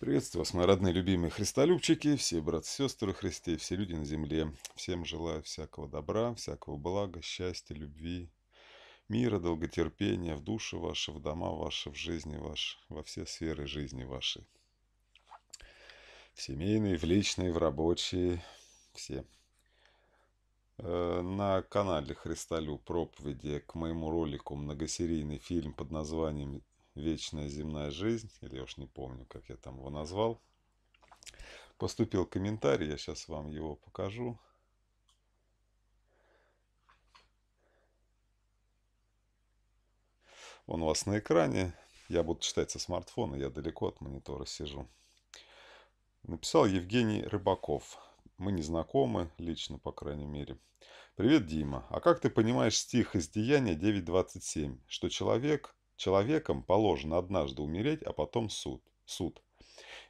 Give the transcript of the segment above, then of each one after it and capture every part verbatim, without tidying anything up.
Приветствую вас, мои родные, любимые христолюбчики, все братья, сестры Христе, все люди на земле. Всем желаю всякого добра, всякого блага, счастья, любви, мира, долготерпения в души ваши, в дома ваши, в жизни ваши, во все сферы жизни вашей. В семейные, в личные, в рабочие, все. На канале Христолюб проповеди к моему ролику многосерийный фильм под названием «Вечная земная жизнь», или я уж не помню, как я там его назвал. Поступил комментарий, я сейчас вам его покажу. Он у вас на экране. Я буду читать со смартфона, я далеко от монитора сижу. Написал Евгений Рыбаков. Мы не знакомы, лично, по крайней мере. «Привет, Дима. А как ты понимаешь стих из Деяния девять двадцать семь, что человек... Человеком положено однажды умереть, а потом суд. суд.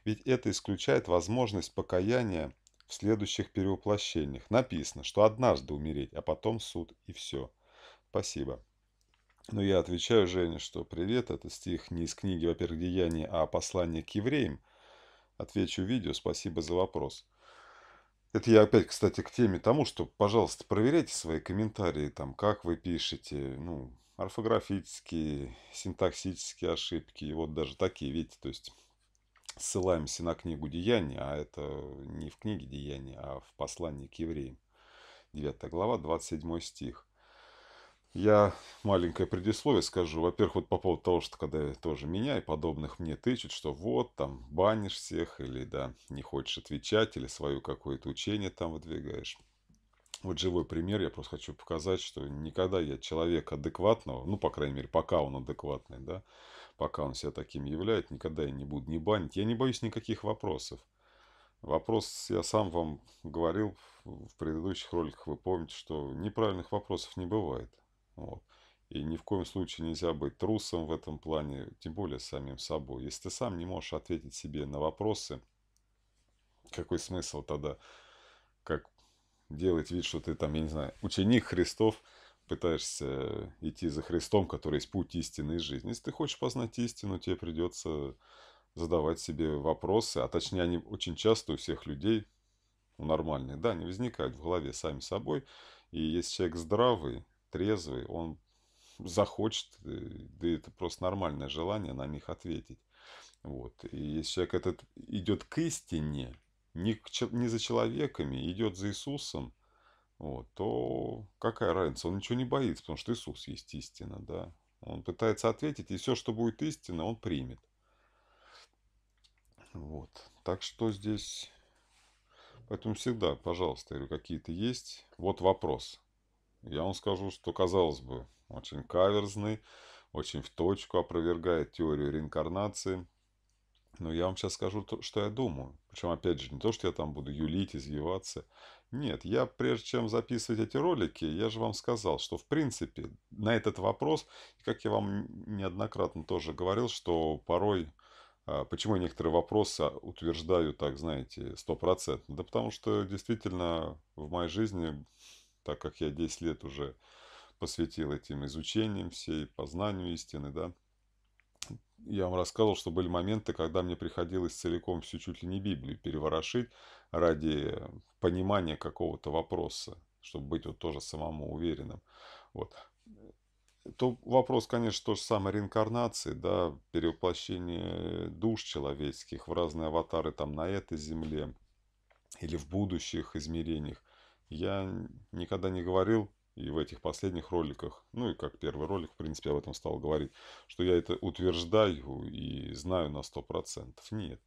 Ведь это исключает возможность покаяния в следующих перевоплощениях. Написано, что однажды умереть, а потом суд, и все». Спасибо. Но я отвечаю Жене, что привет, это стих не из книги, во-первых, Деяний, а «Послание к евреям». Отвечу видео, спасибо за вопрос. Это я опять, кстати, к теме тому, что, пожалуйста, проверяйте свои комментарии, там, как вы пишете, ну... орфографические, синтаксические ошибки, и вот даже такие, видите, то есть ссылаемся на книгу Деяния, а это не в книге Деяния, а в послании к евреям, девятая глава, двадцать седьмой стих. Я маленькое предисловие скажу, во-первых, вот по поводу того, что когда тоже меня и подобных мне тычут, что вот, там, банишь всех, или, да, не хочешь отвечать, или свое какое-то учение там выдвигаешь. Вот живой пример, я просто хочу показать, что никогда я человека адекватного, ну, по крайней мере, пока он адекватный, да, пока он себя таким являет, никогда я не буду ни банить. Я не боюсь никаких вопросов. Вопрос, я сам вам говорил в предыдущих роликах, вы помните, что неправильных вопросов не бывает. Вот. И ни в коем случае нельзя быть трусом в этом плане, тем более самим собой. Если ты сам не можешь ответить себе на вопросы, какой смысл тогда, как... делать вид, что ты там, я не знаю, ученик Христов, пытаешься идти за Христом, который есть путь истины и жизни. Если ты хочешь познать истину, тебе придется задавать себе вопросы, а точнее они очень часто у всех людей, у нормальных, да, они возникают в голове сами собой. И если человек здравый, трезвый, он захочет, да это просто нормальное желание на них ответить. Вот. И если человек этот идет к истине, Не, не за человеками, идет за Иисусом, вот, то какая разница? Он ничего не боится, потому что Иисус есть истина, да. Он пытается ответить, и все, что будет истина, он примет. Вот. Так что здесь... Поэтому всегда, пожалуйста, какие-то есть. Вот вопрос. Я вам скажу, что, казалось бы, очень каверзный, очень в точку, опровергает теорию реинкарнации. Но я вам сейчас скажу, что я думаю. Причем, опять же, не то, что я там буду юлить, извиваться. Нет, я, прежде чем записывать эти ролики, я же вам сказал, что, в принципе, на этот вопрос, как я вам неоднократно тоже говорил, что порой, почему некоторые вопросы утверждаю, так, знаете, стопроцентно. Да потому что, действительно, в моей жизни, так как я десять лет уже посвятил этим изучениям всей, познанию истины, да, я вам рассказывал, что были моменты, когда мне приходилось целиком всю чуть ли не Библию переворошить ради понимания какого-то вопроса, чтобы быть вот тоже самому уверенным. Вот. То вопрос, конечно, тоже самой реинкарнации, да, перевоплощение душ человеческих в разные аватары там на этой земле или в будущих измерениях. Я никогда не говорил. И в этих последних роликах, ну и как первый ролик, в принципе, я об этом стал говорить, что я это утверждаю и знаю на сто процентов. Нет.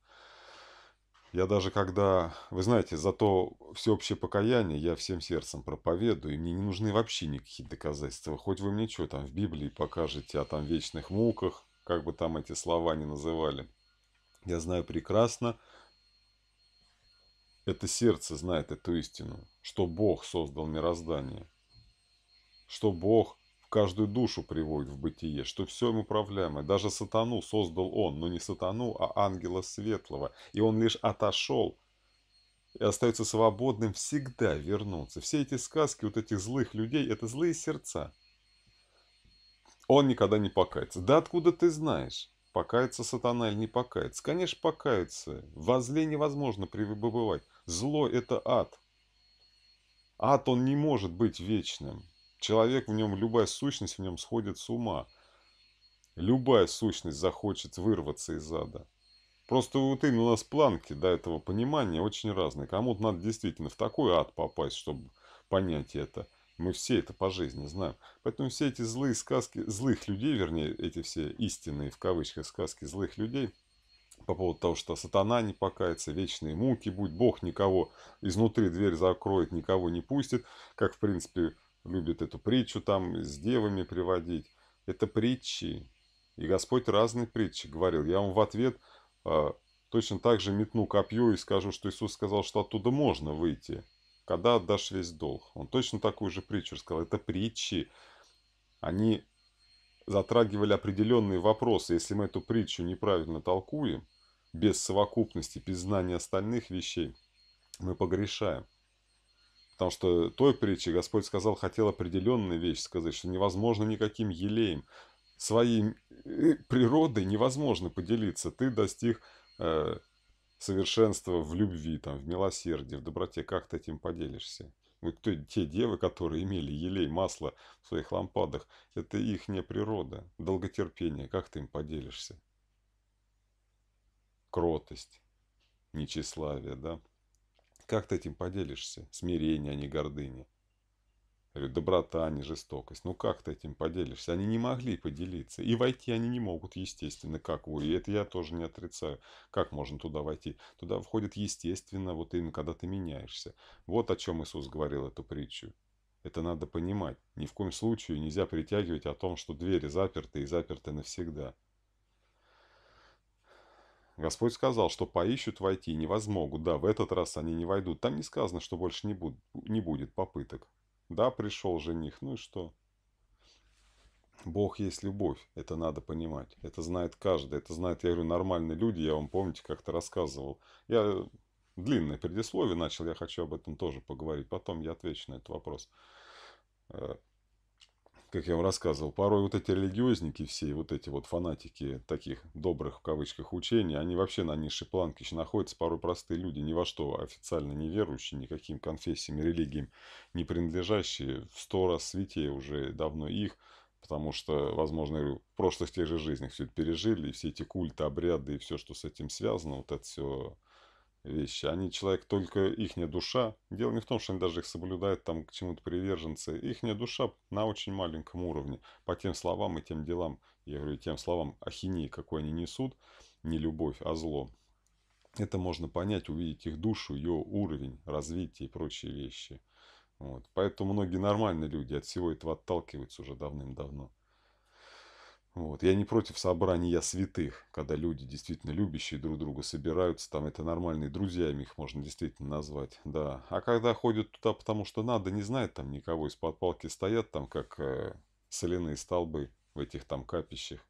Я даже когда, вы знаете, зато всеобщее покаяние я всем сердцем проповедую, и мне не нужны вообще никакие доказательства. Хоть вы мне что там в Библии покажете о там вечных муках, как бы там эти слова ни называли. Я знаю прекрасно. Это сердце знает эту истину, что Бог создал мироздание. Что Бог в каждую душу приводит в бытие, что все им управляемое. Даже сатану создал он, но не сатану, а ангела светлого. И он лишь отошел и остается свободным всегда вернуться. Все эти сказки вот этих злых людей, это злые сердца. Он никогда не покается. Да откуда ты знаешь? Покается сатана или не покается? Конечно, покается. Во зле невозможно пребывать. Зло – это ад. Ад, он не может быть вечным. Человек в нем, любая сущность в нем сходит с ума. Любая сущность захочет вырваться из ада. Просто вот именно у нас планки до этого понимания очень разные. Кому-то надо действительно в такой ад попасть, чтобы понять это. Мы все это по жизни знаем. Поэтому все эти злые сказки, злых людей, вернее, эти все истинные, в кавычках, сказки злых людей, по поводу того, что сатана не покается, вечные муки будет, Бог никого изнутри дверь закроет, никого не пустит, как, в принципе, любят эту притчу там с девами приводить. Это притчи. И Господь разные притчи говорил. Я вам в ответ э, точно так же метну копье и скажу, что Иисус сказал, что оттуда можно выйти, когда отдашь весь долг. Он точно такую же притчу сказал. Это притчи. Они затрагивали определенные вопросы. Если мы эту притчу неправильно толкуем, без совокупности, без знания остальных вещей, мы погрешаем. Потому что той притче Господь сказал, хотел определенную вещь сказать, что невозможно никаким елеем, своей природой невозможно поделиться. Ты достиг э, совершенства в любви, там, в милосердии, в доброте. Как ты этим поделишься? Вот те девы, которые имели елей, масло в своих лампадах, это их не природа, долготерпение. Как ты им поделишься? Кротость, нечиславие, да? Как ты этим поделишься? Смирение, а не гордыня. Или доброта, а не жестокость. Ну как ты этим поделишься? Они не могли поделиться. И войти они не могут, естественно, как вы. И это я тоже не отрицаю. Как можно туда войти? Туда входит естественно, вот именно когда ты меняешься. Вот о чем Иисус говорил эту притчу. Это надо понимать. Ни в коем случае нельзя притягивать о том, что двери заперты и заперты навсегда. Господь сказал, что поищут войти, не возмогут. Да, в этот раз они не войдут. Там не сказано, что больше не будет, не будет попыток. Да, пришел жених, ну и что? Бог есть любовь, это надо понимать. Это знает каждый, это знает, я говорю, нормальные люди. Я вам, помните, как-то рассказывал. Я длинное предисловие начал, я хочу об этом тоже поговорить. Потом я отвечу на этот вопрос. Как я вам рассказывал, порой вот эти религиозники все, вот эти вот фанатики таких добрых, в кавычках, учений, они вообще на низшей планке еще находятся, порой простые люди, ни во что официально не верующие, никаким конфессиям, религиям не принадлежащие, в сто раз святее уже давно их, потому что, возможно, в прошлых тех же жизнях все это пережили, и все эти культы, обряды, и все, что с этим связано, вот это все вещи. Они человек, только ихняя душа. Дело не в том, что они даже их соблюдают, там к чему-то приверженцы. Ихняя душа на очень маленьком уровне. По тем словам и тем делам, я говорю, тем словам ахинеи, какой они несут, не любовь, а зло. Это можно понять, увидеть их душу, ее уровень развития и прочие вещи. Вот. Поэтому многие нормальные люди от всего этого отталкиваются уже давным-давно. Вот. Я не против собрания святых, когда люди, действительно любящие друг друга, собираются. Там это нормальные друзья, их можно действительно назвать. Да. А когда ходят туда, потому что надо, не знает там никого, из-под палки стоят там, как э, соляные столбы в этих там капищах,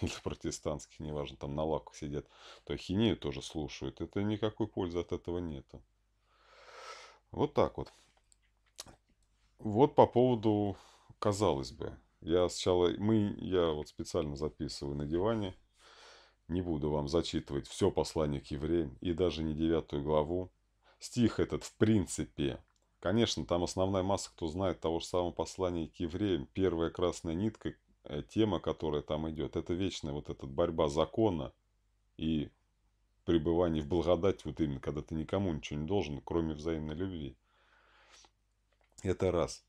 или протестантских, неважно, там на лаку сидят, то ахинею тоже слушают. Это никакой пользы от этого нету. Вот так вот. Вот по поводу, казалось бы. Я сначала, мы, я вот специально записываю на диване, не буду вам зачитывать все послание к евреям и даже не девятую главу. Стих этот, в принципе, конечно, там основная масса, кто знает того же самого послания к евреям, первая красная нитка, тема, которая там идет, это вечная вот эта борьба закона и пребывание в благодати, вот именно, когда ты никому ничего не должен, кроме взаимной любви. Это раз.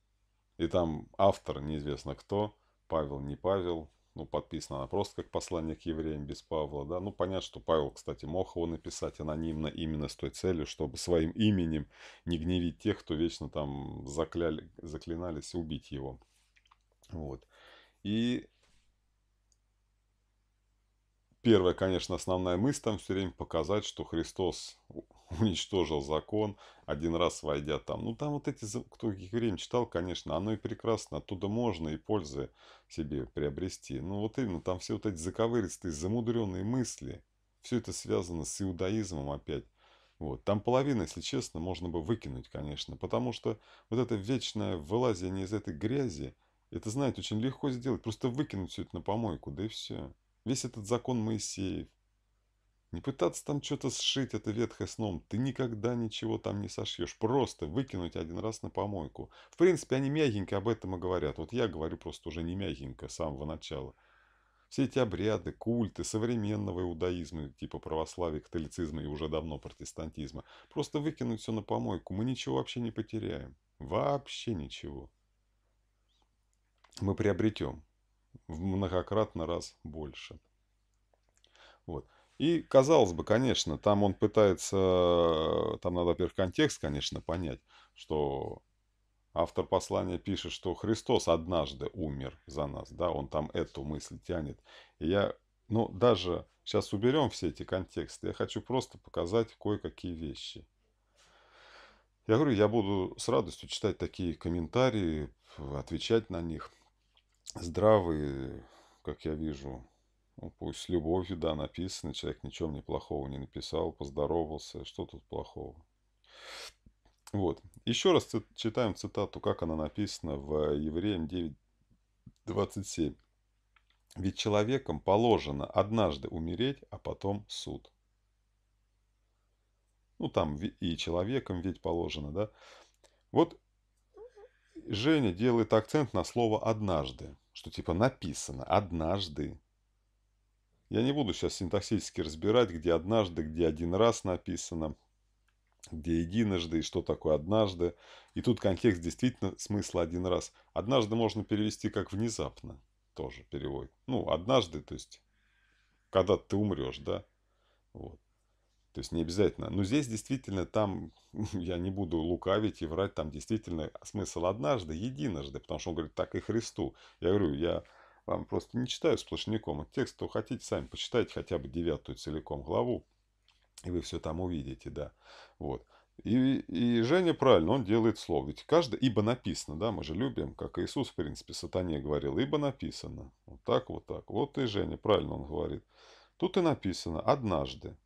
И там автор, неизвестно кто, Павел, не Павел, ну, подписано она просто как послание к евреям без Павла, да, ну, понятно, что Павел, кстати, мог его написать анонимно именно с той целью, чтобы своим именем не гневить тех, кто вечно там закляли, заклинались убить его, вот. И первая, конечно, основная мысль там все время показать, что Христос уничтожил закон, один раз войдя там. Ну, там вот эти, кто евреям читал, конечно, оно и прекрасно, оттуда можно и пользы себе приобрести. Ну, вот именно, там все вот эти заковыристые, замудренные мысли, все это связано с иудаизмом опять. Вот. Там половина, если честно, можно бы выкинуть, конечно, потому что вот это вечное вылазение из этой грязи, это, знаете, очень легко сделать, просто выкинуть все это на помойку, да и все. весь этот закон Моисеев. Не пытаться там что-то сшить, это ветхое сном. Ты никогда ничего там не сошьешь. Просто выкинуть один раз на помойку. В принципе, они мягенько об этом и говорят. Вот я говорю просто уже не мягенько с самого начала. Все эти обряды, культы современного иудаизма, типа православия, католицизма и уже давно протестантизма. Просто выкинуть все на помойку. Мы ничего вообще не потеряем. Вообще ничего. Мы приобретем в многократно раз больше. Вот. И, казалось бы, конечно, там он пытается... Там надо, во-первых, контекст, конечно, понять, что... Автор послания пишет, что Христос однажды умер за нас, да, он там эту мысль тянет. И я, ну, даже сейчас уберем все эти контексты, я хочу просто показать кое-какие вещи. Я говорю, я буду с радостью читать такие комментарии, отвечать на них. Здравые, как я вижу, ну, пусть с любовью, да, написано, человек ничего мне плохого не написал, поздоровался, что тут плохого? Вот. Еще раз читаем цитату, как она написана в Евреям девять двадцать семь. «Ведь человеком положено однажды умереть, а потом суд». Ну, там и человеком ведь положено, да? Вот Женя делает акцент на слово «однажды», что типа написано «однажды». Я не буду сейчас синтаксически разбирать, где «однажды», где «один раз» написано. Где единожды и что такое однажды. И тут контекст действительно смысла один раз. Однажды можно перевести как внезапно. Тоже перевод. Ну, однажды, то есть, когда ты умрешь, да. Вот. То есть, не обязательно. Но здесь действительно там, я не буду лукавить и врать, там действительно смысл однажды, единожды. Потому что он говорит, так и Христу. Я говорю, я вам просто не читаю сплошняком. Текст, то хотите, сами почитайте хотя бы девятую целиком главу. И вы все там увидите, да. Вот. И, и Женя правильно, он делает слово. Ведь каждый, ибо написано, да, мы же любим, как Иисус, в принципе, сатане говорил, ибо написано. Вот так, вот так. Вот и Женя, правильно он говорит. Тут и написано «однажды».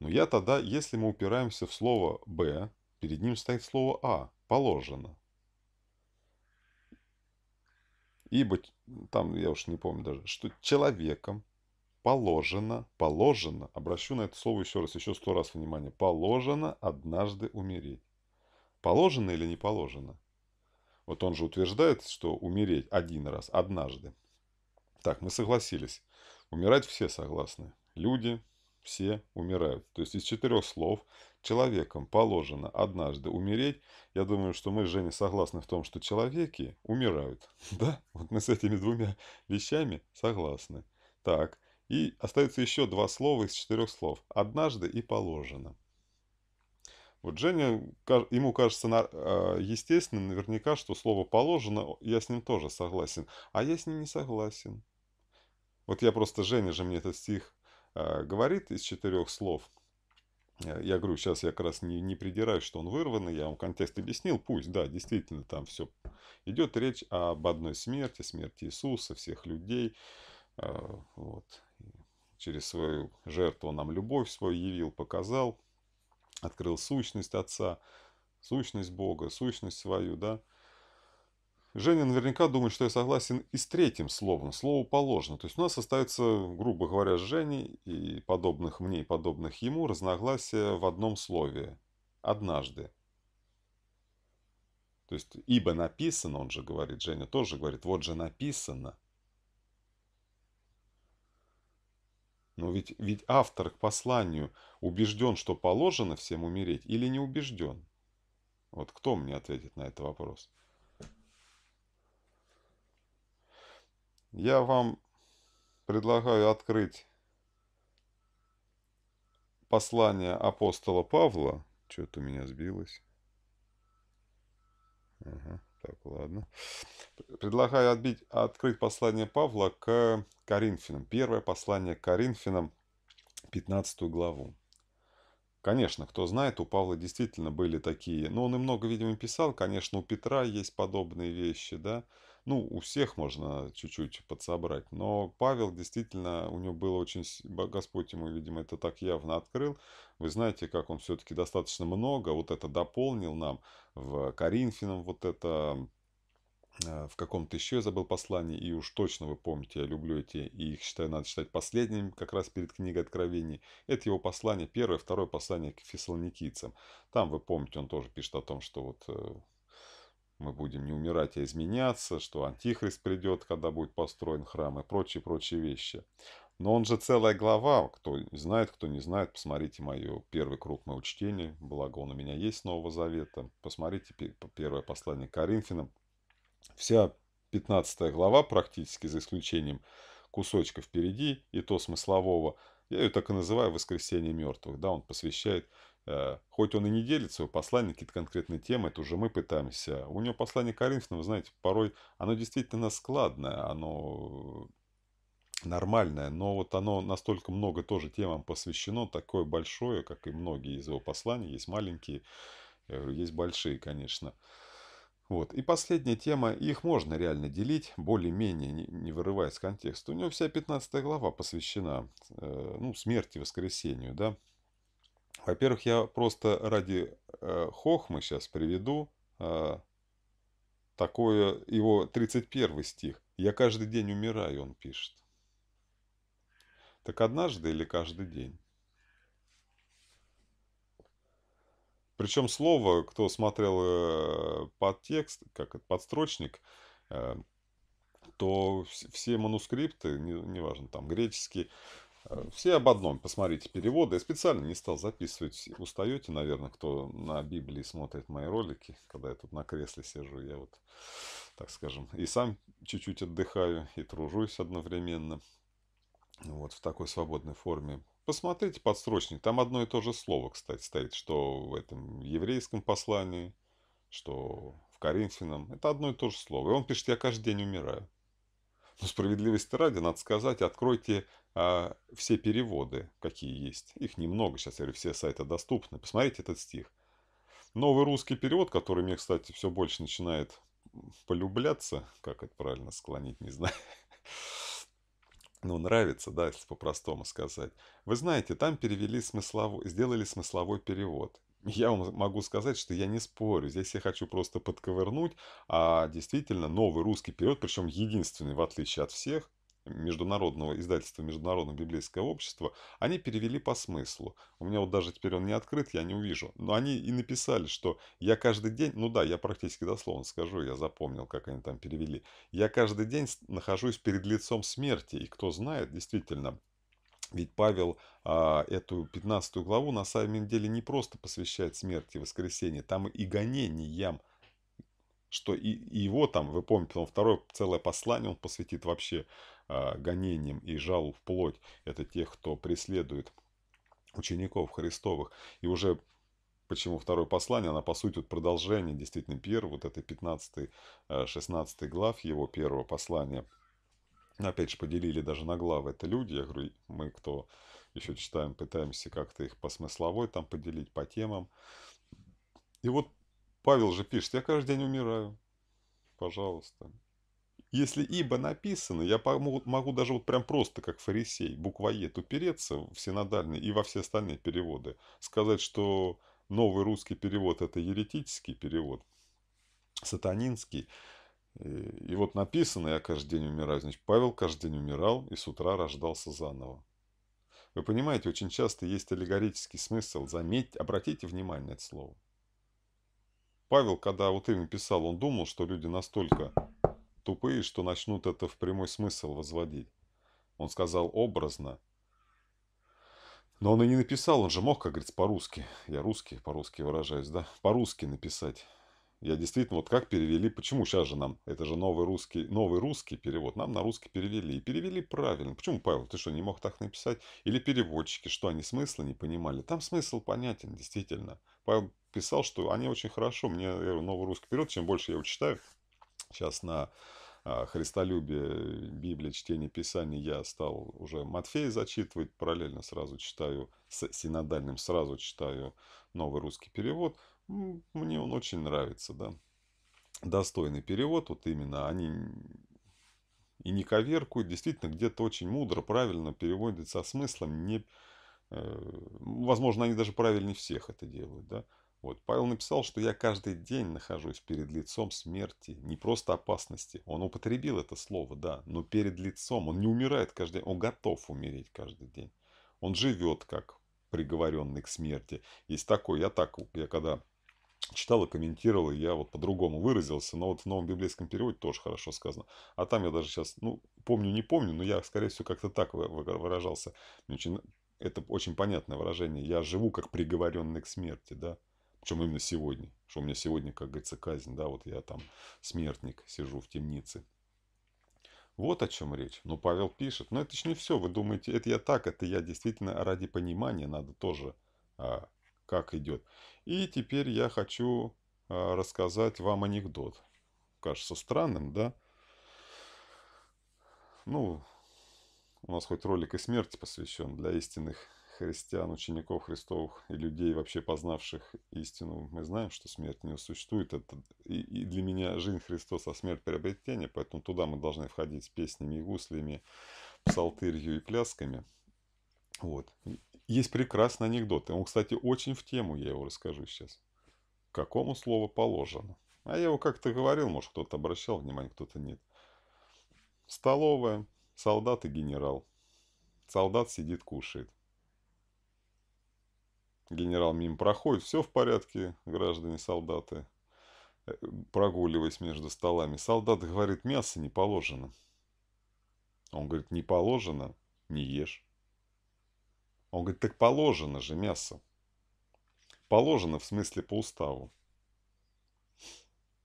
Но я тогда, если мы упираемся в слово «б», перед ним стоит слово «а», положено. Ибо, там я уж не помню даже, что человеком, положено, положено, обращу на это слово еще раз, еще сто раз внимание, положено однажды умереть. Положено или не положено? Вот он же утверждает, что умереть один раз, однажды. Так, мы согласились. Умирать все согласны. Люди все умирают. То есть из четырех слов человеком положено однажды умереть. Я думаю, что мы с Женей согласны в том, что человеки умирают. Да? Вот мы с этими двумя вещами согласны. Так. И остается еще два слова из четырех слов. «Однажды» и «положено». Вот Женя, ему кажется естественным наверняка, что слово «положено», я с ним тоже согласен. А я с ним не согласен. Вот я просто, Женя же мне этот стих говорит из четырех слов. Я говорю, сейчас я как раз не, не придираюсь, что он вырванный, я вам контекст объяснил. Пусть, да, действительно, там все идет речь об одной смерти, смерти Иисуса, всех людей. Вот. Через свою жертву нам любовь свою явил, показал, открыл сущность Отца, сущность Бога, сущность свою, да. Женя наверняка думает, что я согласен и с третьим словом, слово «положено». То есть у нас остается, грубо говоря, с Женей и подобных мне, и подобных ему разногласия в одном слове «однажды». То есть «ибо написано», он же говорит, Женя тоже говорит, «вот же написано». Но ведь, ведь автор к посланию убежден, что положено всем умереть, или не убежден? Вот кто мне ответит на этот вопрос? Я вам предлагаю открыть послание апостола Павла. Что-то у меня сбилось. Ага, так, ладно. Предлагаю отбить, открыть послание Павла к Коринфянам. Первое послание к Коринфянам, пятнадцатую главу. Конечно, кто знает, у Павла действительно были такие. Но он и много, видимо, писал. Конечно, у Петра есть подобные вещи, да. Ну, у всех можно чуть-чуть подсобрать. Но Павел действительно, у него было очень... Господь ему, видимо, это так явно открыл. Вы знаете, как он все-таки достаточно много вот это дополнил нам в Коринфянам, вот это... в каком-то еще я забыл послании, и уж точно вы помните, я люблю эти, и их считаю, надо читать последним, как раз перед книгой Откровений. Это его послание, первое, второе послание к Фессалоникийцам. Там, вы помните, он тоже пишет о том, что вот мы будем не умирать, а изменяться, что Антихрист придет, когда будет построен храм и прочие-прочие вещи. Но он же целая глава, кто знает, кто не знает, посмотрите мое первый круг моего чтения, благо он у меня есть, Нового Завета. Посмотрите первое послание к Коринфянам. Вся пятнадцатая глава практически, за исключением кусочка впереди, и то смыслового, я ее так и называю «Воскресение мертвых». Да, он посвящает, э, хоть он и не делит свое послание, какие-то конкретные темы, это уже мы пытаемся. У него послание к Коринфянам, вы знаете, порой оно действительно складное, оно нормальное, но вот оно настолько много тоже темам посвящено, такое большое, как и многие из его посланий, есть маленькие, есть большие, конечно. Вот. И последняя тема, их можно реально делить, более-менее, не, не вырываясь из контекста. У него вся пятнадцатая глава посвящена э, ну, смерти, воскресению. Да? Во-первых, я просто ради э, хохмы сейчас приведу э, такое, его тридцать первый стих. «Я каждый день умираю», он пишет. Так однажды или каждый день? Причем слово, кто смотрел подтекст, как подстрочник, то все манускрипты, неважно, там греческие, все об одном. Посмотрите переводы. Я специально не стал записывать. Устаете, наверное, кто на Библии смотрит мои ролики, когда я тут на кресле сижу. Я вот, так скажем, и сам чуть-чуть отдыхаю, и тружусь одновременно. Вот в такой свободной форме. Посмотрите подстрочник, там одно и то же слово, кстати, стоит, что в этом еврейском послании, что в Коринфянам. Это одно и то же слово. И он пишет: «Я каждый день умираю». Но справедливости ради, надо сказать, откройте а, все переводы, какие есть. Их немного, сейчас, я говорю, все сайты доступны. Посмотрите этот стих. Новый русский перевод, который мне, кстати, все больше начинает полюбляться. Как это правильно склонить, не знаю. Ну, нравится, да, если по-простому сказать. Вы знаете, там перевели смысловой, сделали смысловой перевод. Я вам могу сказать, что я не спорю. Здесь я хочу просто подковырнуть. А действительно, новый русский перевод, причем единственный, в отличие от всех, международного издательства Международного библейского общества, они перевели по смыслу. У меня вот даже теперь он не открыт, я не увижу. Но они и написали, что я каждый день, ну да, я практически дословно скажу, я запомнил, как они там перевели. Я каждый день нахожусь перед лицом смерти. И кто знает, действительно, ведь Павел а, эту пятнадцатую главу на самом деле не просто посвящает смерти и воскресению, там и гонениям. Что и, и его там, вы помните, он второе целое послание он посвятит вообще э, гонениям и жалу вплоть. Это тех, кто преследует учеников Христовых. И уже почему второе послание, она по сути вот продолжение действительно первого, вот этой пятнадцатой шестнадцатой глав его первого послания. Опять же, поделили даже на главы. Это люди, я говорю, мы кто еще читаем, пытаемся как-то их по смысловой там поделить, по темам. И вот Павел же пишет: «Я каждый день умираю». Пожалуйста. Если «ибо» написано, я могу даже вот прям просто, как фарисей, буквоед упереться в синодальные и во все остальные переводы. Сказать, что новый русский перевод – это еретический перевод, сатанинский. И вот написано: «Я каждый день умираю». Значит, Павел каждый день умирал и с утра рождался заново. Вы понимаете, очень часто есть аллегорический смысл. Заметьте, обратите внимание на это слово. Павел, когда вот им писал, он думал, что люди настолько тупые, что начнут это в прямой смысл возводить. Он сказал образно. Но он и не написал, он же мог, как говорится, по-русски. Я русский, по-русски выражаюсь, да? По-русски написать. Я действительно, вот как перевели, почему сейчас же нам, это же новый русский, новый русский перевод, нам на русский перевели. И перевели правильно. Почему, Павел, ты что, не мог так написать? Или переводчики, что они смысла не понимали? Там смысл понятен, действительно. Павел писал, что они очень хорошо, мне, я говорю, новый русский перевод, чем больше я его читаю, сейчас на Христолюбие, Библия, чтение, Писание, я стал уже Матфея зачитывать, параллельно сразу читаю, с синодальным сразу читаю новый русский перевод. Мне он очень нравится, да. Достойный перевод, вот именно они и не коверкуют, действительно где-то очень мудро, правильно переводят со смыслом, не, э, возможно, они даже правильнее всех это делают, да. Вот. Павел написал, что я каждый день нахожусь перед лицом смерти, не просто опасности. Он употребил это слово, да, но перед лицом. Он не умирает каждый день, он готов умереть каждый день. Он живет как приговоренный к смерти. Есть такой, я так, я когда читал и комментировал, я вот по-другому выразился, но вот в новом библейском переводе тоже хорошо сказано. А там я даже сейчас, ну, помню, не помню, но я, скорее всего, как-то так выражался. Это очень понятное выражение. Я живу как приговоренный к смерти, да. Причем именно сегодня. Что у меня сегодня, как говорится, казнь, да, вот я там смертник, сижу в темнице. Вот о чем речь. Но Павел пишет. Но это еще не все. Вы думаете, это я так, это я действительно ради понимания надо тоже, а, как идет. И теперь я хочу а, рассказать вам анекдот. Кажется странным, да? Ну, у нас хоть ролик и смерти посвящен для истинных христиан, учеников Христовых и людей, вообще познавших истину. Мы знаем, что смерть не существует. Это и, и для меня жизнь Христос, а смерть приобретение. Поэтому туда мы должны входить с песнями и гуслями, псалтырью и плясками. Вот. Есть прекрасный анекдот. Он, кстати, очень в тему, я его расскажу сейчас. Какому слову положено? А я его как-то говорил, может, кто-то обращал внимание, кто-то нет. Столовая, солдат и генерал. Солдат сидит, кушает. Генерал мимо проходит, все в порядке, граждане, солдаты, прогуливаясь между столами. Солдат говорит, мясо не положено. Он говорит, не положено, не ешь. Он говорит, так положено же мясо. Положено в смысле по уставу.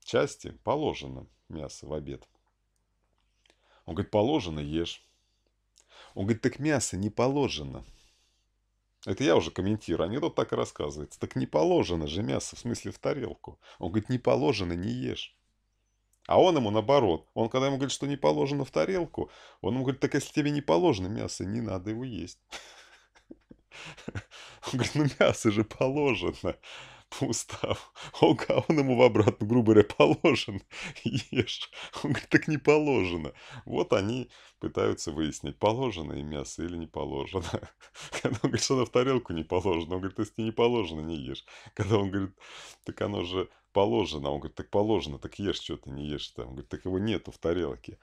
Части положено мясо в обед. Он говорит, положено, ешь. Он говорит, так мясо не положено. Это я уже комментирую, анекдот так и рассказывается. Так не положено же мясо, в смысле в тарелку. Он говорит, не положено, не ешь. А он ему наоборот. Он когда ему говорит, что не положено в тарелку, он ему говорит, так если тебе не положено мясо, не надо его есть. Он говорит, ну мясо же положено по уставу. Он, он ему в обратную, грубо говоря, положено, ешь. Он говорит, так не положено. Вот они пытаются выяснить, положено и мясо или не положено. Когда он говорит, что оно в тарелку не положено, он говорит, если тебе не положено, не ешь. Когда он говорит, так оно же положено, он говорит, так положено, так ешь, что ты не ешь там. Он говорит, так его нету в тарелке.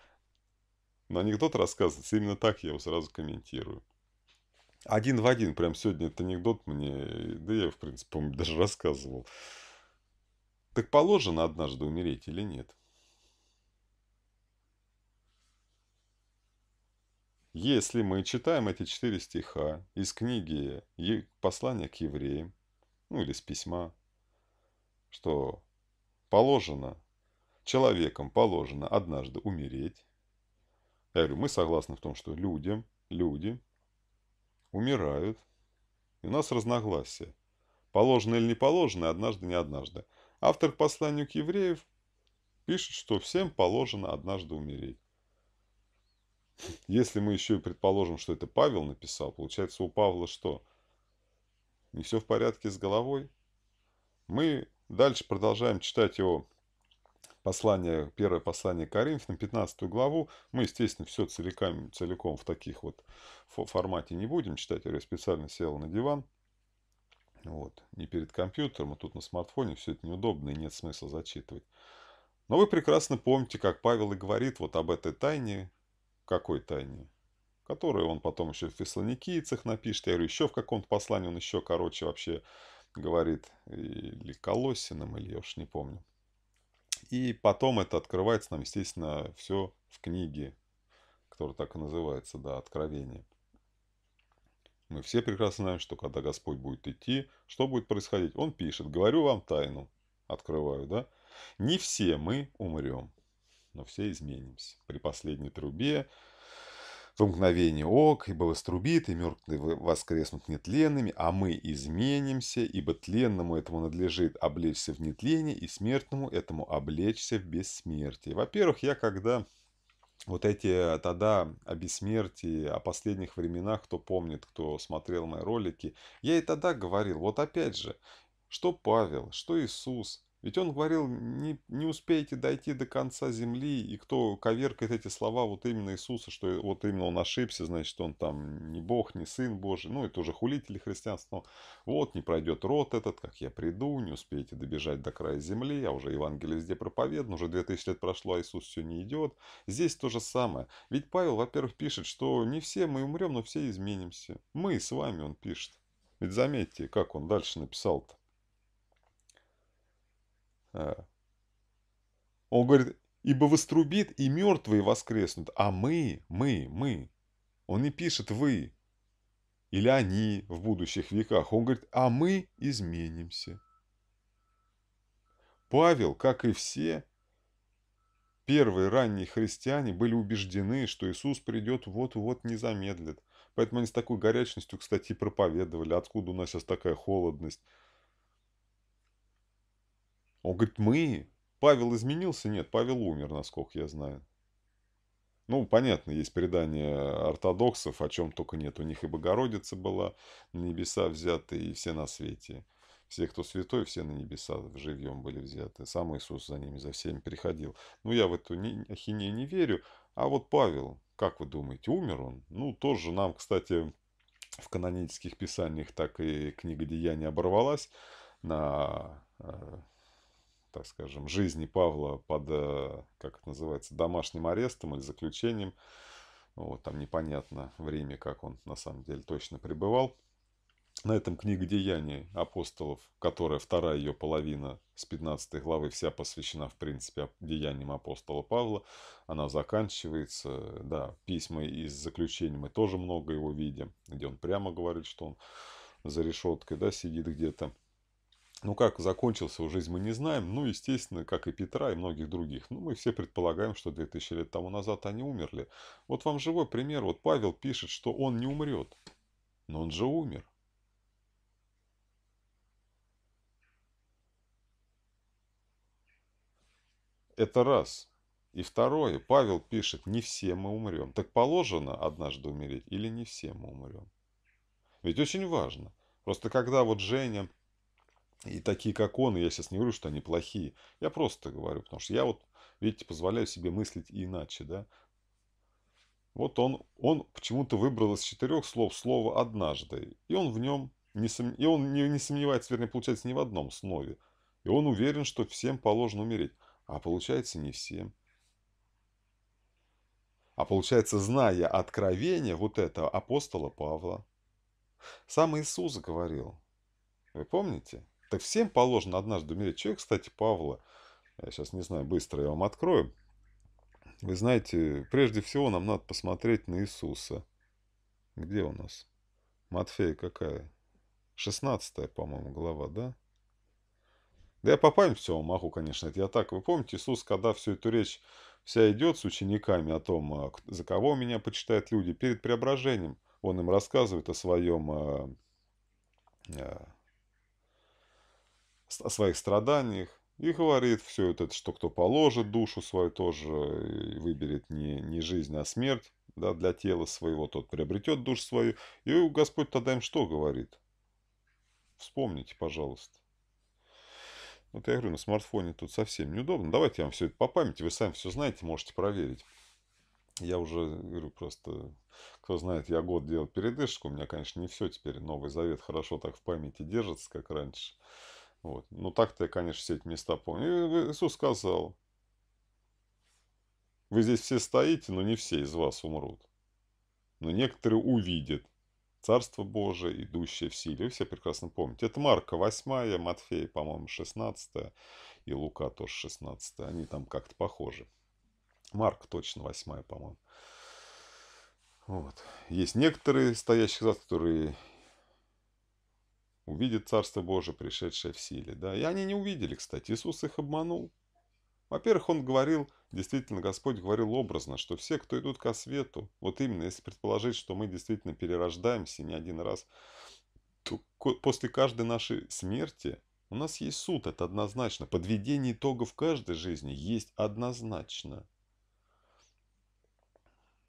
Но анекдот рассказывается, именно так я его сразу комментирую. Один в один, прям сегодня этот анекдот мне, да я, в принципе, помню, даже рассказывал. Так положено однажды умереть или нет? Если мы читаем эти четыре стиха из книги «Послание к евреям», ну или с письма, что положено, человеком положено однажды умереть. Я говорю, мы согласны в том, что людям, люди... умирают. И у нас разногласия. Положено или не положено, однажды, не однажды. Автор к посланию к евреям пишет, что всем положено однажды умереть. Если мы еще и предположим, что это Павел написал, получается, у Павла что? Не все в порядке с головой? Мы дальше продолжаем читать его послание, первое послание к Коринфянам, пятнадцатую главу. Мы, естественно, все целиком, целиком в таких вот формате не будем читать. Я специально сел на диван, вот, не перед компьютером, а тут на смартфоне. Все это неудобно и нет смысла зачитывать. Но вы прекрасно помните, как Павел и говорит вот об этой тайне. Какой тайне? Которую он потом еще в Фессалоникийцах напишет. Я говорю, еще в каком-то послании он еще, короче, вообще говорит. Или Колоссиным, или я уж не помню. И потом это открывается нам, естественно, все в книге, которая так и называется, да, Откровение. Мы все прекрасно знаем, что когда Господь будет идти, что будет происходить? Он пишет, говорю вам тайну, открываю, да. Не все мы умрем, но все изменимся. При последней трубе, в мгновение ока, ибо вострубит, и мертвые воскреснут нетленными, а мы изменимся, ибо тленному этому надлежит облечься в нетление, и смертному этому облечься в бессмертие. Во-первых, я когда вот эти тогда о бессмертии, о последних временах, кто помнит, кто смотрел мои ролики, я и тогда говорил, вот опять же, что Павел, что Иисус, Ведь он говорил, не, не успеете дойти до конца земли, и кто коверкает эти слова вот именно Иисуса, что вот именно он ошибся, значит, он там не Бог, не Сын Божий, ну, это уже хулители христианства, вот, не пройдет род этот, как я приду, не успеете добежать до края земли, а уже Евангелие везде проповедано, уже две тысячи лет прошло, а Иисус все не идет. Здесь то же самое. Ведь Павел, во-первых, пишет, что не все мы умрем, но все изменимся. Мы с вами, он пишет. Ведь заметьте, как он дальше написал-то. Он говорит, ибо вострубит, и мертвые воскреснут, а мы, мы, мы. Он не пишет вы или они в будущих веках. Он говорит, а мы изменимся. Павел, как и все первые ранние христиане, были убеждены, что Иисус придет вот-вот, не замедлит. Поэтому они с такой горячностью, кстати, проповедовали, откуда у нас сейчас такая холодность. Он говорит, мы? Павел изменился? Нет, Павел умер, насколько я знаю. Ну, понятно, есть предание ортодоксов, о чем только нет. У них и Богородица была, на небеса взяты, и все на свете. Все, кто святой, все на небеса живьем были взяты. Сам Иисус за ними, за всеми приходил. Ну, я в эту ахинею не верю. А вот Павел, как вы думаете, умер он? Ну, тоже нам, кстати, в канонических писаниях так и книга Деяний оборвалась на... так скажем, жизни Павла под, как это называется, домашним арестом или заключением. Вот, там непонятно время, как он на самом деле точно пребывал. На этом книга «Деяний апостолов», которая вторая ее половина с пятнадцатой главы вся посвящена, в принципе, деяниям апостола Павла. Она заканчивается. Да, письма из заключения мы тоже много его видим, где он прямо говорит, что он за решеткой, да, сидит где-то. Ну, как закончился его жизнь, мы не знаем. Ну, естественно, как и Петра, и многих других. Ну, мы все предполагаем, что две тысячи лет тому назад они умерли. Вот вам живой пример. Вот Павел пишет, что он не умрет. Но он же умер. Это раз. И второе. Павел пишет, не все мы умрем. Так положено однажды умереть или не все мы умрем? Ведь очень важно. Просто когда вот Женя... и такие, как он, и я сейчас не говорю, что они плохие. Я просто говорю, потому что я вот, видите, позволяю себе мыслить иначе, да. Вот он, он почему-то выбрал из четырех слов слово «однажды». И он в нем, не, сом... и он не, не сомневается, вернее, получается, ни в одном слове. И он уверен, что всем положено умереть. А получается, не всем. А получается, зная откровение вот этого апостола Павла. Сам Иисус говорил. Вы помните? Так всем положено однажды умереть. Человек, кстати, Павла, я сейчас не знаю, быстро я вам открою. Вы знаете, прежде всего нам надо посмотреть на Иисуса. Где у нас? Матфея какая? шестнадцатая, по-моему, глава, да? Да я по памяти все могу, конечно. Это я так. Вы помните, Иисус, когда всю эту речь вся идет с учениками о том, за кого меня почитают люди, перед преображением он им рассказывает о своем... о своих страданиях, и говорит все это, что кто положит душу свою тоже, выберет не, не жизнь, а смерть, да, для тела своего, тот приобретет душу свою. И Господь тогда им что говорит? Вспомните, пожалуйста. Вот я говорю, на смартфоне тут совсем неудобно. Давайте я вам все это по памяти, вы сами все знаете, можете проверить. Я уже говорю просто, кто знает, я год делал передышку, у меня, конечно, не все теперь. Новый Завет хорошо так в памяти держится, как раньше. Вот. Ну, так-то я, конечно, все эти места помню. И Иисус сказал, вы здесь все стоите, но не все из вас умрут. Но некоторые увидят Царство Божие, идущее в силе. Вы все прекрасно помните. Это Марка восьмая, Матфея, по-моему, шестнадцатая, и Лука тоже шестнадцатая. Они там как-то похожи. Марк точно восьмая, по-моему. Вот. Есть некоторые стоящих за, которые... увидит Царство Божие, пришедшее в силе. Да? И они не увидели, кстати. Иисус их обманул. Во-первых, он говорил, действительно, Господь говорил образно, что все, кто идут ко свету, вот именно, если предположить, что мы действительно перерождаемся не один раз, то после каждой нашей смерти у нас есть суд, это однозначно. Подведение итогов каждой жизни есть однозначно.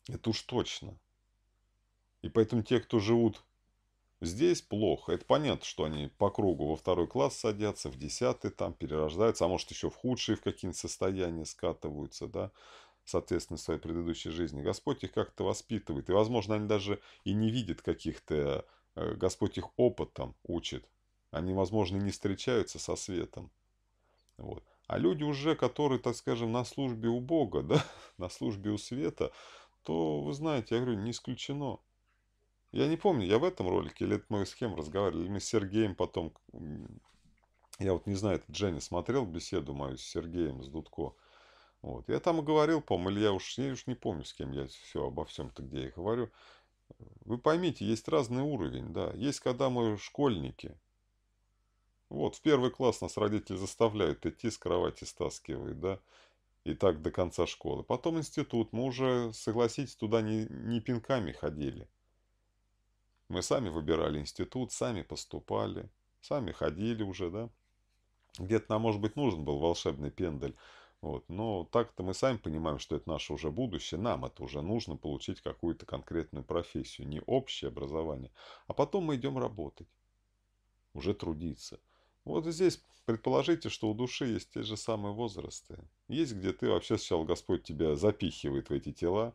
Это уж точно. И поэтому те, кто живут Здесь плохо. Это понятно, что они по кругу во второй класс садятся, в десятый там перерождаются, а может еще в худшие в какие-нибудь состояния скатываются, да, соответственно, в своей предыдущей жизни. Господь их как-то воспитывает. И, возможно, они даже и не видят каких-то... Господь их опытом учит. Они, возможно, не встречаются со светом. Вот. А люди уже, которые, так скажем, на службе у Бога, да, на службе у света, то, вы знаете, я говорю, не исключено. Я не помню, я в этом ролике, или это мы с кем разговаривали, или мы с Сергеем потом, я вот не знаю, этот Женя смотрел беседу мою с Сергеем, с Дудко. Вот. Я там и говорил, по-моему, или я уж, я уж не помню, с кем я все обо всем-то, где я говорю. Вы поймите, есть разный уровень, да. Есть, когда мы школьники. Вот, в первый класс нас родители заставляют идти, с кровати стаскивают, да. И так до конца школы. Потом институт. Мы уже, согласитесь, туда не, не пинками ходили. Мы сами выбирали институт, сами поступали, сами ходили уже, да. Где-то нам, может быть, нужен был волшебный пендель. Вот. Но так-то мы сами понимаем, что это наше уже будущее. Нам это уже нужно получить какую-то конкретную профессию. Не общее образование. А потом мы идем работать. Уже трудиться. Вот здесь предположите, что у души есть те же самые возрасты. Есть, где ты вообще сначала Господь тебя запихивает в эти тела.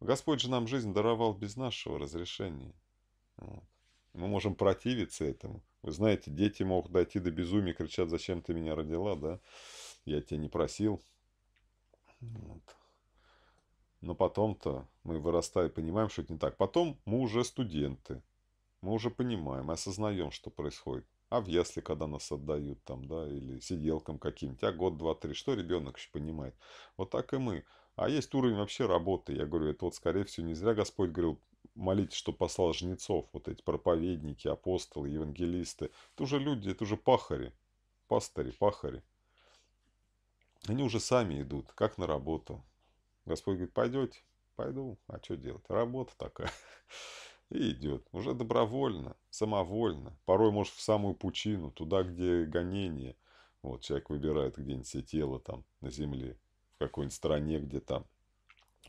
Господь же нам жизнь даровал без нашего разрешения. Вот. Мы можем противиться этому. Вы знаете, дети могут дойти до безумия, кричат, зачем ты меня родила, да? Я тебя не просил. Вот. Но потом-то мы вырастаем и понимаем, что это не так. Потом мы уже студенты. Мы уже понимаем, осознаем, что происходит. А в ясли, когда нас отдают там, да, или сиделкам каким-то, а год, два, три, что ребенок еще понимает? Вот так и мы. А есть уровень вообще работы. Я говорю, это вот, скорее всего, не зря Господь говорил, молитесь, что послал жнецов, вот эти проповедники, апостолы, евангелисты. Это уже люди, это уже пахари, пастыри, пахари. Они уже сами идут, как на работу. Господь говорит, пойдете? Пойду. А что делать? Работа такая. И идет. Уже добровольно, самовольно. Порой, может, в самую пучину, туда, где гонение. Вот человек выбирает где-нибудь себе тело там на земле, в какой-нибудь стране, где там.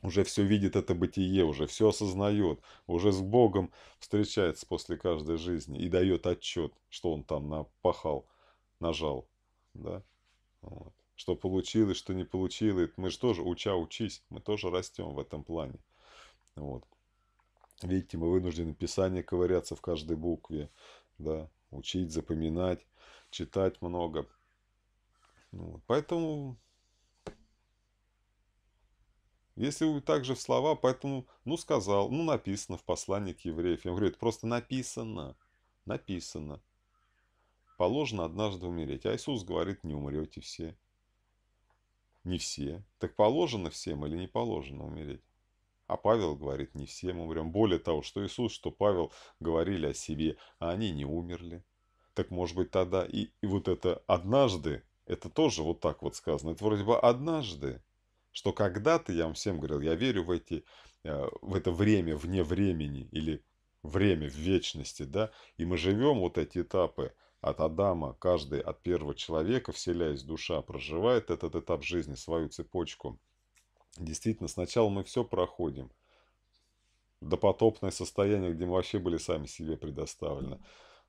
Уже все видит это бытие, уже все осознает. Уже с Богом встречается после каждой жизни и дает отчет, что он там напахал, нажал. Да? Вот. Что получилось, что не получилось. Мы же тоже, уча, учись, мы тоже растем в этом плане. Вот. Видите, мы вынуждены Писание ковыряться в каждой букве. Да? Учить, запоминать, читать много. Вот. Поэтому, если вы также в слова, поэтому, ну, сказал, ну, написано в послании к евреям. Я говорю, это просто написано. Написано. Положено однажды умереть. А Иисус говорит, не умрете все. Не все. Так положено всем или не положено умереть? А Павел говорит, не все мы умрем. Более того, что Иисус, что Павел говорили о себе, а они не умерли. Так может быть тогда и, и вот это однажды, это тоже вот так вот сказано. Это вроде бы однажды, что когда-то, я вам всем говорил, я верю в, эти, в это время вне времени или время в вечности, да, и мы живем вот эти этапы. От Адама каждый, от первого человека, вселяясь душа, проживает этот этап жизни, свою цепочку. Действительно, сначала мы все проходим. Допотопное состояние, где мы вообще были сами себе предоставлены.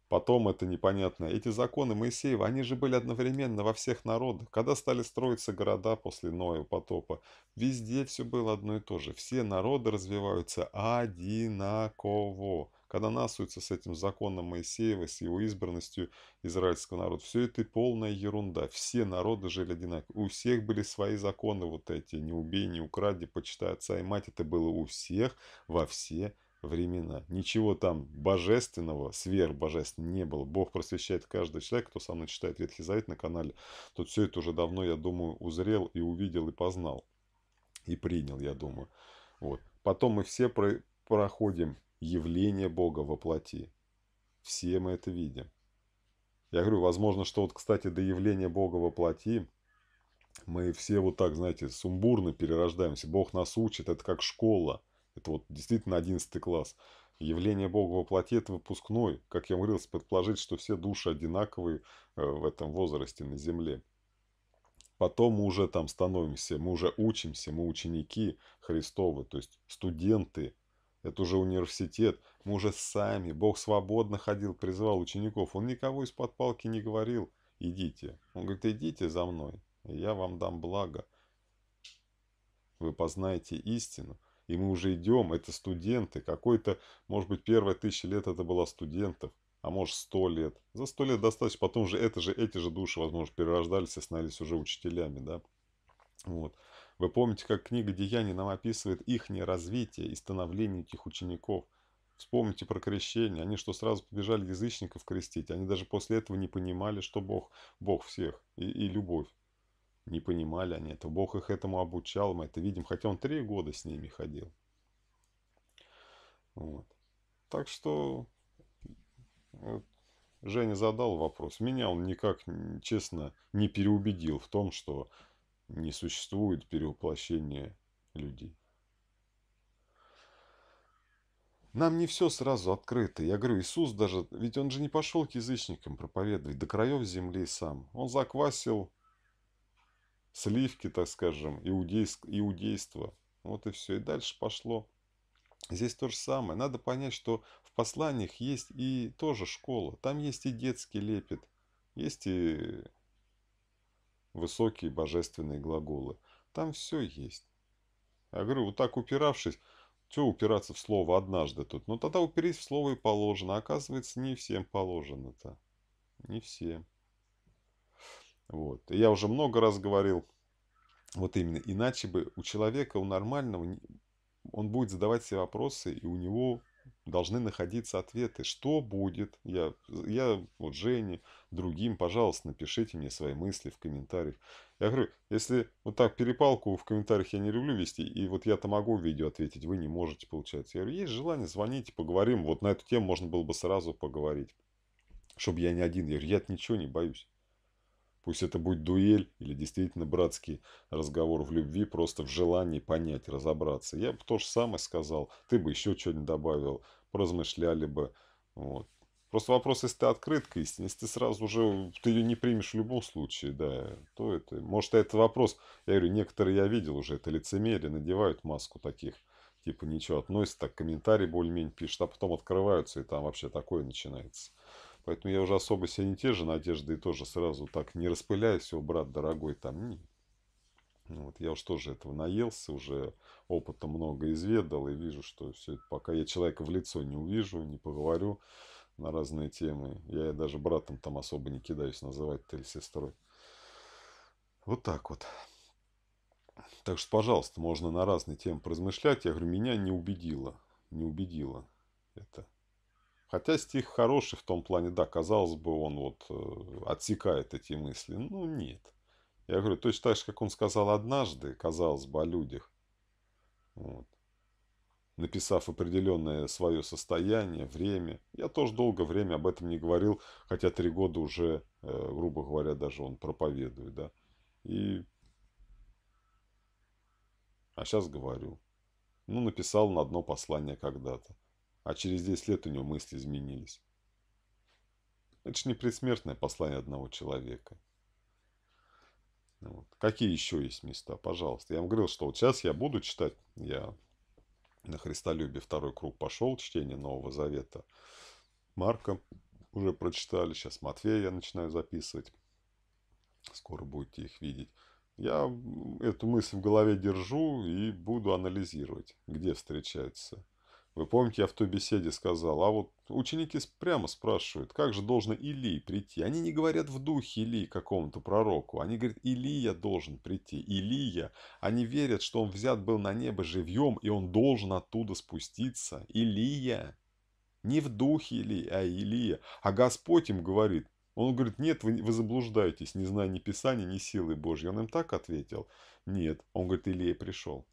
Потом это непонятно. Эти законы Моисеева, они же были одновременно во всех народах. Когда стали строиться города после Ноя, потопа, везде все было одно и то же. Все народы развиваются одинаково. Когда насуются с этим законом Моисеева, с его избранностью израильского народа, все это полная ерунда. Все народы жили одинаково. У всех были свои законы вот эти. Не убей, не укради, почитай отца и мать. Это было у всех во все времена. Ничего там божественного, сверхбожественного не было. Бог просвещает каждого человека, кто со мной читает Ветхий Завет на канале. Тут все это уже давно, я думаю, узрел и увидел, и познал. И принял, я думаю. Вот. Потом мы все про- проходим... явление Бога во плоти. Все мы это видим. Я говорю, возможно, что вот, кстати, до явления Бога во плоти мы все вот так, знаете, сумбурно перерождаемся. Бог нас учит, это как школа. Это вот действительно одиннадцатый класс. Явление Бога во плоти – это выпускной. Как я говорил, предположить, что все души одинаковые в этом возрасте на земле. Потом мы уже там становимся, мы уже учимся, мы ученики Христовы, то есть студенты это уже университет, мы уже сами, Бог свободно ходил, призывал учеников, Он никого из-под палки не говорил, идите. Он говорит, идите за мной, и я вам дам благо, вы познаете истину. И мы уже идем, это студенты, какой-то, может быть, первые тысячи лет это было студентов, а может сто лет. За сто лет достаточно, потом же, это же эти же души, возможно, перерождались и становились уже учителями, да. Вот. Вы помните, как книга Деяний нам описывает их развитие и становление этих учеников. Вспомните про крещение, они что, сразу побежали язычников крестить, они даже после этого не понимали, что Бог, Бог всех и, и любовь. Не понимали они это. Бог их этому обучал, мы это видим. Хотя он три года с ними ходил. Вот. Так что вот, Женя задал вопрос. Меня он никак, честно, не переубедил в том, что не существует перевоплощения людей. Нам не все сразу открыто. Я говорю, Иисус даже, ведь он же не пошел к язычникам проповедовать до краев земли сам. Он заквасил сливки, так скажем, иудейск, иудейство. Вот и все. И дальше пошло. Здесь то же самое. Надо понять, что в посланиях есть и тоже школа. Там есть и детский лепет, есть и высокие божественные глаголы. Там все есть. Я говорю, вот так упиравшись, что упираться в слово однажды тут? Ну тогда уперись в слово и положено. Оказывается, не всем положено-то. Не всем. Вот. Я уже много раз говорил, вот именно, иначе бы у человека, у нормального, он будет задавать себе вопросы, и у него должны находиться ответы. Что будет? Я, я вот Жене, другим, пожалуйста, напишите мне свои мысли в комментариях. Я говорю, если вот так перепалку в комментариях я не люблю вести, и вот я-то могу в видео ответить, вы не можете, получается. Я говорю, есть желание, звоните, поговорим. Вот на эту тему можно было бы сразу поговорить, чтобы я не один. Я говорю, я-то ничего не боюсь. Пусть это будет дуэль или действительно братский разговор в любви, просто в желании понять, разобраться. Я бы то же самое сказал, ты бы еще что-нибудь добавил, поразмышляли бы. Вот. Просто вопрос, если ты открыт к истине, если ты сразу же, ты ее не примешь в любом случае, да, то это... Может, это вопрос, я говорю, некоторые я видел уже, это лицемерие, надевают маску таких, типа ничего, относятся, так комментарии более-менее пишут, а потом открываются, и там вообще такое начинается. Поэтому я уже особо себе не те же надежды и тоже сразу так не распыляюсь, о, брат дорогой, там. Вот, я уж тоже этого наелся, уже опыта много изведал и вижу, что все это, пока я человека в лицо не увижу, не поговорю на разные темы, я даже братом там особо не кидаюсь называть-то или сестрой. Вот так вот. Так что, пожалуйста, можно на разные темы поразмышлять. Я говорю, меня не убедило, не убедило это. Хотя стих хороший в том плане, да, казалось бы, он вот отсекает эти мысли. Ну, нет. Я говорю, точно так же, как он сказал однажды, казалось бы, о людях, вот, написав определенное свое состояние, время. Я тоже долгое время об этом не говорил, хотя три года уже, грубо говоря, даже он проповедует, да. И... А сейчас говорю. Ну, написал на одно послание когда-то. А через десять лет у него мысли изменились. Это же не предсмертное послание одного человека. Вот. Какие еще есть места? Пожалуйста. Я вам говорил, что вот сейчас я буду читать. Я на Христолюбие второй круг пошел. Чтение Нового Завета. Марка уже прочитали. Сейчас Матфея я начинаю записывать. Скоро будете их видеть. Я эту мысль в голове держу и буду анализировать, где встречаются. Вы помните, я в той беседе сказал, а вот ученики прямо спрашивают, как же должен Илия прийти? Они не говорят в духе Илии какому-то пророку, они говорят, Илия должен прийти, Илия. Они верят, что он взят был на небо живьем, и он должен оттуда спуститься. Илия. Не в духе Илии, а Илия. А Господь им говорит, он говорит, нет, вы, вы заблуждаетесь, не зная ни Писания, ни силы Божьей. Он им так ответил? Нет. Он говорит, Илия пришел.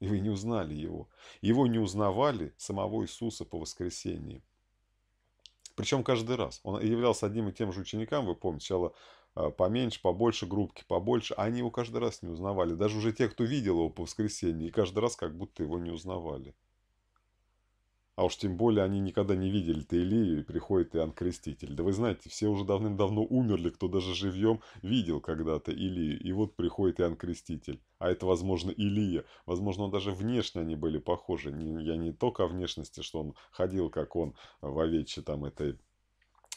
И вы не узнали его. Его не узнавали самого Иисуса по воскресении. Причем каждый раз. Он являлся одним и тем же ученикам. Вы помните, сначала поменьше, побольше, группки побольше. А они его каждый раз не узнавали. Даже уже те, кто видел его по воскресении, каждый раз как будто его не узнавали. А уж тем более они никогда не видели-то Илию, и приходит Иоанн Креститель. Да вы знаете, все уже давным-давно умерли, кто даже живьем видел когда-то Илию. И вот приходит Иоанн Креститель. А это, возможно, Илия. Возможно, он даже внешне они были похожи. Я не только о внешности, что он ходил, как он, в овечьей там этой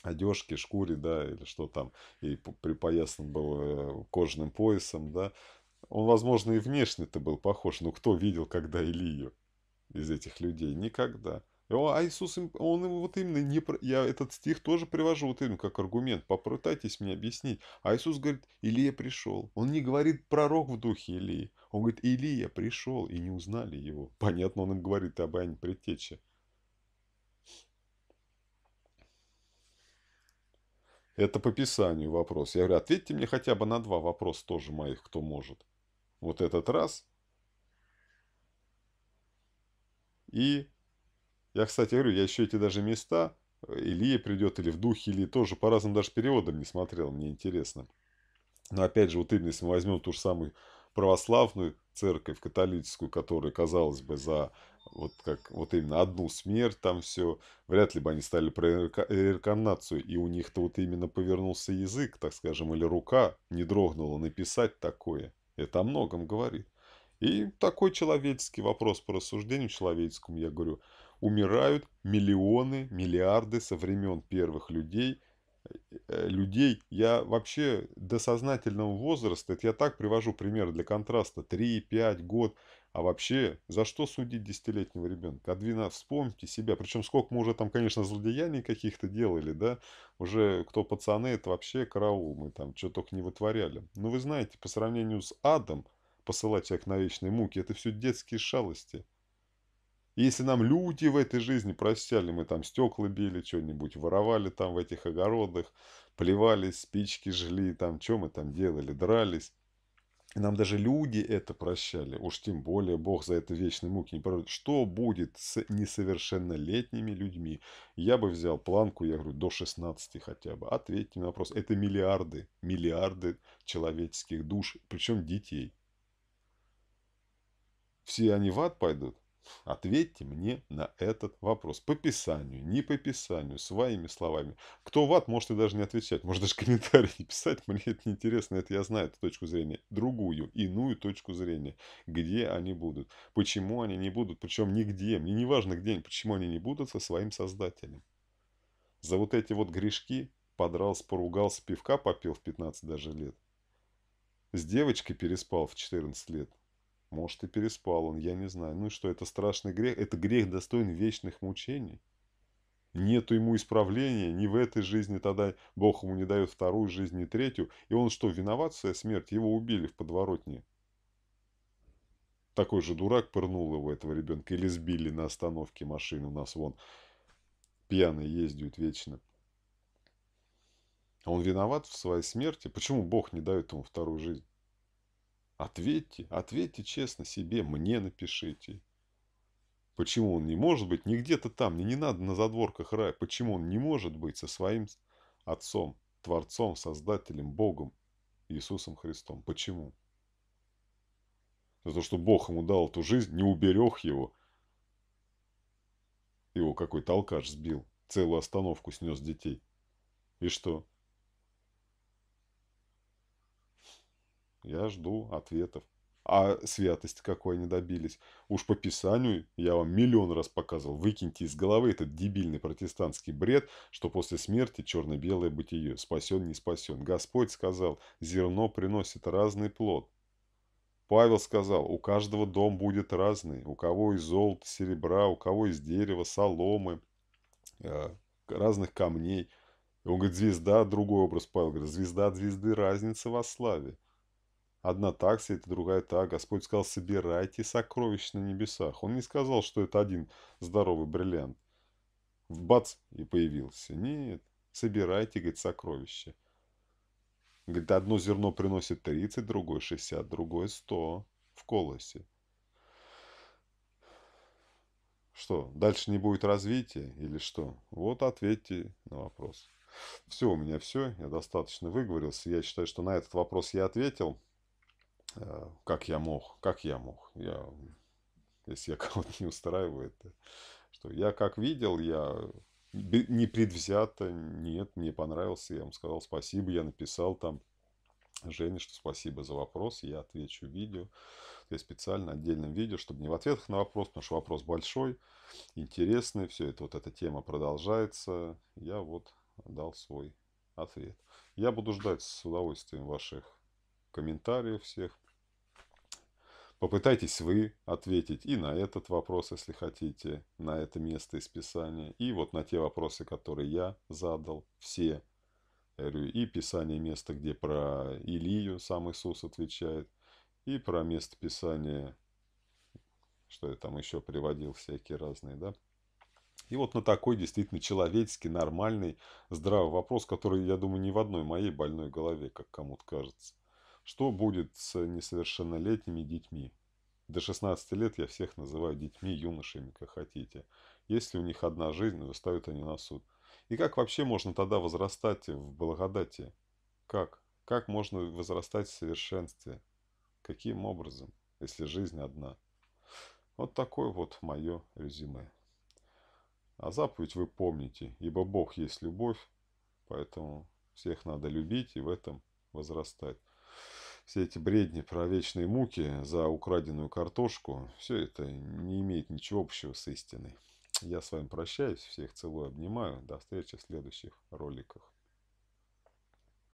одежке, шкуре, да, или что там, и припоясан был кожаным поясом, да. Он, возможно, и внешне-то был похож. Но кто видел, когда Илию? Из этих людей никогда. А Иисус, он вот именно не... Я этот стих тоже привожу вот именно как аргумент. Попытайтесь мне объяснить. А Иисус говорит, Илия пришел. Он не говорит пророк в духе Илии. Он говорит, Илия пришел, и не узнали его. Понятно, он им говорит об Иоанне Предтече. Это по Писанию вопрос. Я говорю, ответьте мне хотя бы на два вопроса тоже моих, кто может. Вот этот раз... И я, кстати, говорю, я еще эти даже места, Илия придет, или в духе Илии тоже, по разным даже переводам не смотрел, мне интересно. Но опять же, вот именно, если мы возьмем ту же самую православную церковь, католическую, которая, казалось бы, за вот, как, вот именно одну смерть там все, вряд ли бы они стали про реинкарнацию, и у них-то вот именно повернулся язык, так скажем, или рука не дрогнула написать такое. Это о многом говорит. И такой человеческий вопрос по рассуждению человеческому, я говорю, умирают миллионы, миллиарды со времен первых людей. людей. Я вообще до сознательного возраста, это я так привожу пример для контраста, три-пять год. А вообще, за что судить десятилетнего ребенка? Одвина, вспомните себя. Причем сколько мы уже там, конечно, злодеяний каких-то делали, да? Уже кто пацаны, это вообще караул, мы там что только не вытворяли. Но вы знаете, по сравнению с адом, посылать человека на вечные муки, это все детские шалости. И если нам люди в этой жизни прощали, мы там стекла били, что-нибудь воровали там в этих огородах, плевались, спички жгли, там, что мы там делали, дрались. И нам даже люди это прощали, уж тем более Бог за это вечные муки не пророчит. Что будет с несовершеннолетними людьми? Я бы взял планку, я говорю, до шестнадцати хотя бы. Ответьте на вопрос. Это миллиарды, миллиарды человеческих душ, причем детей. Все они в ад пойдут? Ответьте мне на этот вопрос. По Писанию, не по Писанию, своими словами. Кто в ад, может и даже не отвечать. Может даже комментарии не писать. Мне это не интересно. Это я знаю эту точку зрения. Другую, иную точку зрения. Где они будут? Почему они не будут? Причем нигде. Мне не важно, где они. Почему они не будут со своим Создателем? За вот эти вот грешки подрался, поругался, пивка попил в пятнадцать даже лет. С девочкой переспал в четырнадцать лет. Может, и переспал он, я не знаю. Ну и что, это страшный грех? Это грех достоин вечных мучений. Нету ему исправления ни в этой жизни, тогда Бог ему не дает вторую жизнь, ни третью. И он что, виноват в своей смерти? Его убили в подворотне. Такой же дурак пырнул его, этого ребенка. Или сбили на остановке машину. У нас вон пьяные ездят вечно. Он виноват в своей смерти? Почему Бог не дает ему вторую жизнь? Ответьте, ответьте честно себе, мне напишите. Почему он не может быть? Не где-то там, мне не надо на задворках рая. Почему он не может быть со своим Отцом, Творцом, Создателем, Богом, Иисусом Христом? Почему? За то, что Бог ему дал эту жизнь, не уберег его. Его какой-то алкаш сбил, целую остановку снес детей. И что? Я жду ответов. А святость какой они добились? Уж по Писанию я вам миллион раз показывал. Выкиньте из головы этот дебильный протестантский бред, что после смерти черно-белое бытие. Спасен, не спасен. Господь сказал, зерно приносит разный плод. Павел сказал, у каждого дом будет разный. У кого из золота, серебра, у кого из дерева, соломы, разных камней. Он говорит, звезда, другой образ. Павел говорит, звезда от звезды, разница во славе. Одна так светит, другая так. Господь сказал, собирайте сокровища на небесах. Он не сказал, что это один здоровый бриллиант. Бац, и появился. Нет, собирайте, говорит, сокровища. Говорит, одно зерно приносит тридцать, другое шестьдесят, другое сто в колосе. Что, дальше не будет развития или что? Вот ответьте на вопрос. Все, у меня все, я достаточно выговорился. Я считаю, что на этот вопрос я ответил. Как я мог, как я мог. Я, если я кого-то не устраиваю, это что я как видел, я не предвзято, нет, мне понравился, я вам сказал спасибо, я написал там Жене, что спасибо за вопрос, я отвечу в видео, то есть специально отдельным видео, чтобы не в ответах на вопрос, потому что вопрос большой, интересный, все это, вот эта тема продолжается, я вот дал свой ответ. Я буду ждать с удовольствием ваших комментариев всех. Попытайтесь вы ответить и на этот вопрос, если хотите, на это место из Писания, и вот на те вопросы, которые я задал, все. И Писание место, где про Илию сам Иисус отвечает, и про место Писания, что я там еще приводил, всякие разные, да. И вот на такой действительно человеческий, нормальный, здравый вопрос, который, я думаю, ни в одной моей больной голове, как кому-то кажется. Что будет с несовершеннолетними детьми? До шестнадцати лет я всех называю детьми, юношами, как хотите. Если у них одна жизнь, выставят они на суд. И как вообще можно тогда возрастать в благодати? Как? Как можно возрастать в совершенстве? Каким образом, если жизнь одна? Вот такое вот мое резюме. А заповедь вы помните, ибо Бог есть любовь, поэтому всех надо любить и в этом возрастать. Все эти бредни про вечные муки за украденную картошку, все это не имеет ничего общего с истиной. Я с вами прощаюсь, всех целую, обнимаю. До встречи в следующих роликах.